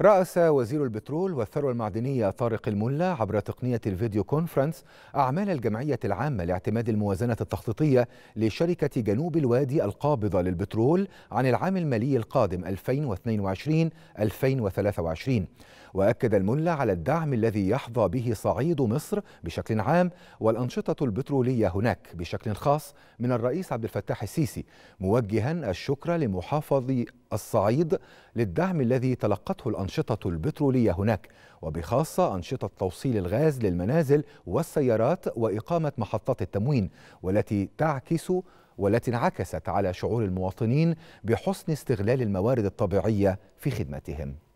رأس وزير البترول والثروة المعدنية طارق الملا عبر تقنية الفيديو كونفرنس أعمال الجمعية العامة لاعتماد الموازنة التخطيطية لشركة جنوب الوادي القابضة للبترول عن العام المالي القادم 2022-2023. وأكد الملا على الدعم الذي يحظى به صعيد مصر بشكل عام والأنشطة البترولية هناك بشكل خاص من الرئيس عبد الفتاح السيسي، موجها الشكر لمحافظ الصعيد للدعم الذي تلقته الأنشطة البترولية هناك، وبخاصة أنشطة توصيل الغاز للمنازل والسيارات وإقامة محطات التموين، والتي انعكست على شعور المواطنين بحسن استغلال الموارد الطبيعية في خدمتهم.